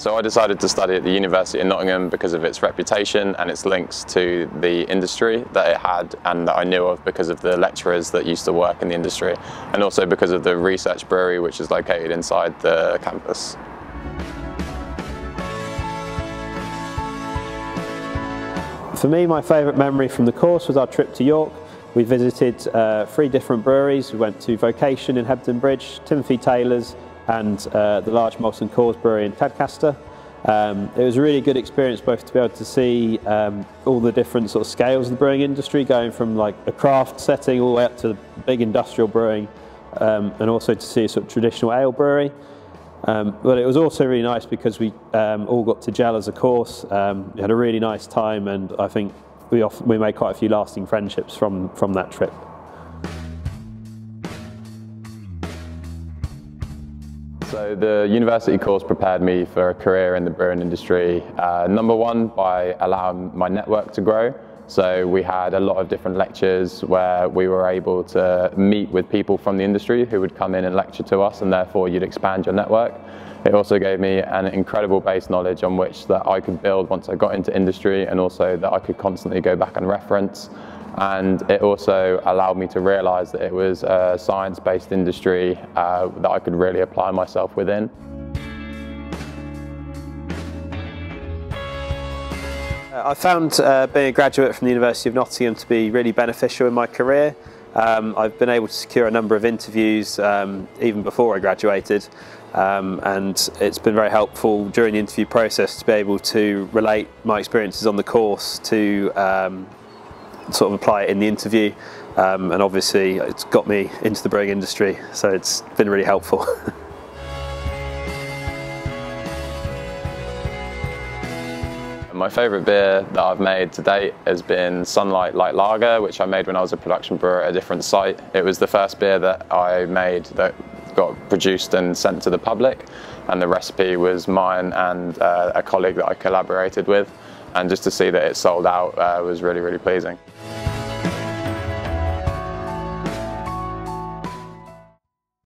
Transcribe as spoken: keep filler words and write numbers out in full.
So I decided to study at the University of Nottingham because of its reputation and its links to the industry that it had and that I knew of because of the lecturers that used to work in the industry, and also because of the research brewery which is located inside the campus. For me, my favourite memory from the course was our trip to York. We visited uh, three different breweries. We went to Vocation in Hebden Bridge, Timothy Taylor's, and uh, the large Molson Coors brewery in Tadcaster. Um, it was a really good experience, both to be able to see um, all the different sort of scales of the brewing industry, going from like a craft setting all the way up to the big industrial brewing, um, and also to see a sort of traditional ale brewery. Um, but it was also really nice because we um, all got to gel as a course. Um, we had a really nice time, and I think we, often, we made quite a few lasting friendships from, from that trip. So the university course prepared me for a career in the brewing industry, uh, number one by allowing my network to grow. So we had a lot of different lectures where we were able to meet with people from the industry who would come in and lecture to us, and therefore you'd expand your network. It also gave me an incredible base knowledge on which that I could build once I got into industry, and also that I could constantly go back and reference. And it also allowed me to realise that it was a science-based industry uh, that I could really apply myself within. I found uh, being a graduate from the University of Nottingham to be really beneficial in my career. Um, I've been able to secure a number of interviews um, even before I graduated, um, and it's been very helpful during the interview process to be able to relate my experiences on the course to um, sort of apply it in the interview, um, and obviously it's got me into the brewing industry, so it's been really helpful. My favourite beer that I've made to date has been Sunlight Light Lager, which I made when I was a production brewer at a different site. It was the first beer that I made that got produced and sent to the public, and the recipe was mine and uh, a colleague that I collaborated with, and just to see that it sold out uh, was really, really pleasing.